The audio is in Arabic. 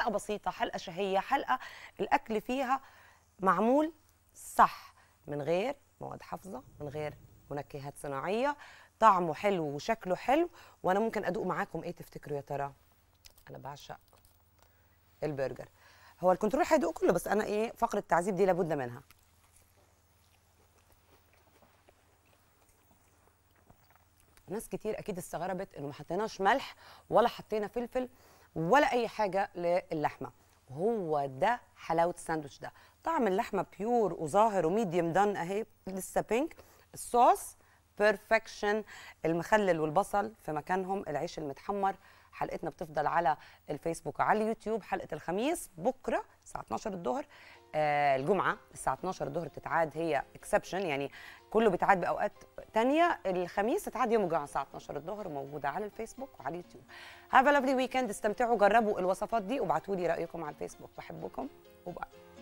حلقة بسيطة، حلقة شهية، حلقة الأكل فيها معمول صح من غير مواد حافظة، من غير منكهات صناعية، طعمه حلو وشكله حلو. وأنا ممكن أدوق معاكم إيه تفتكروا يا ترى؟ أنا بعشق البرجر. هو الكنترول هيدوق كله، بس أنا إيه فقرة التعذيب دي لابد منها. ناس كتير أكيد استغربت إنه ما حطيناش ملح ولا حطينا فلفل ولا اي حاجه للحمه، وهو ده حلاوه الساندوتش ده. طعم اللحمه بيور وظاهر وميديوم دان اهي لسه بينك، الصوص بيرفكشن، المخلل والبصل في مكانهم، العيش المتحمر. حلقتنا بتفضل على الفيسبوك وعلى اليوتيوب، حلقه الخميس بكره الساعه 12 الظهر، الجمعه الساعه 12 الظهر تتعاد، هي اكسبشن يعني كله بيتعاد باوقات ثانيه، الخميس تتعاد يوم الجمعه الساعه 12 الظهر، موجوده على الفيسبوك وعلى اليوتيوب. هاف ا لافلي ويكند، استمتعوا، جربوا الوصفات دي وابعتوا لي رايكم على الفيسبوك. بحبكم وبقى